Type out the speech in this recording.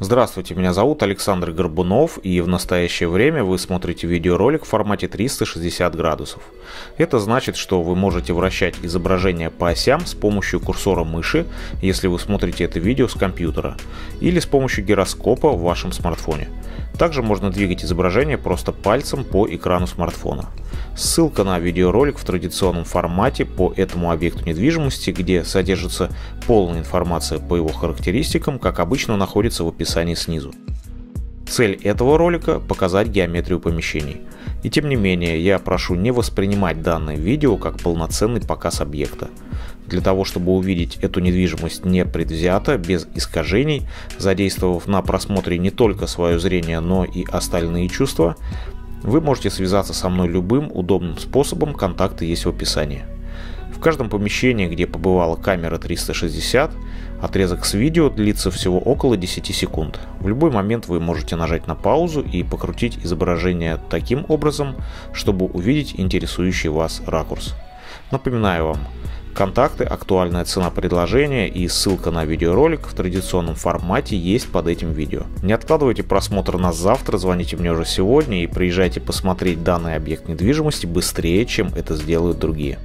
Здравствуйте, меня зовут Александр Горбунов, и в настоящее время вы смотрите видеоролик в формате 360 градусов. Это значит, что вы можете вращать изображение по осям с помощью курсора мыши, если вы смотрите это видео с компьютера, или с помощью гироскопа в вашем смартфоне. Также можно двигать изображение просто пальцем по экрану смартфона. Ссылка на видеоролик в традиционном формате по этому объекту недвижимости, где содержится полная информация по его характеристикам, как обычно, находится в описании снизу. Цель этого ролика – показать геометрию помещений. И тем не менее, я прошу не воспринимать данное видео как полноценный показ объекта. Для того, чтобы увидеть эту недвижимость непредвзято, без искажений, задействовав на просмотре не только свое зрение, но и остальные чувства, вы можете связаться со мной любым удобным способом, контакты есть в описании. В каждом помещении, где побывала камера 360, отрезок с видео длится всего около 10 секунд. В любой момент вы можете нажать на паузу и покрутить изображение таким образом, чтобы увидеть интересующий вас ракурс. Напоминаю вам, контакты, актуальная цена предложения и ссылка на видеоролик в традиционном формате есть под этим видео. Не откладывайте просмотр на завтра, звоните мне уже сегодня и приезжайте посмотреть данный объект недвижимости быстрее, чем это сделают другие.